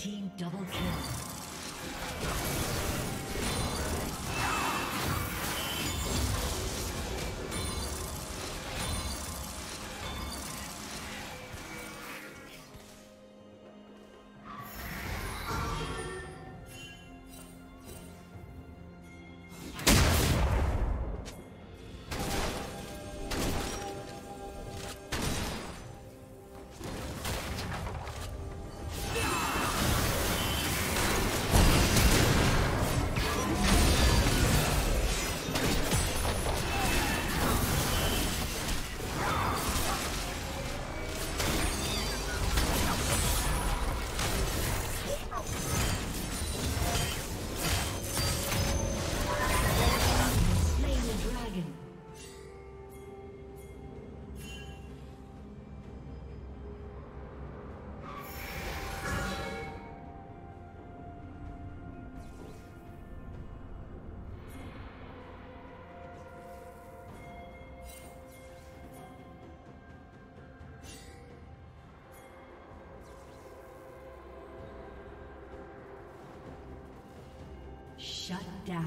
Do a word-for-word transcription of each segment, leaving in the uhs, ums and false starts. Team double kill. Shut down.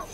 Oh!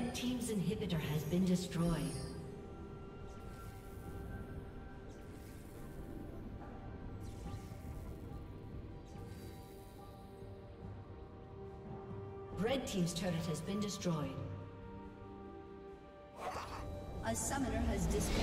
Red Team's inhibitor has been destroyed. Red Team's turret has been destroyed. A summoner has disconnected.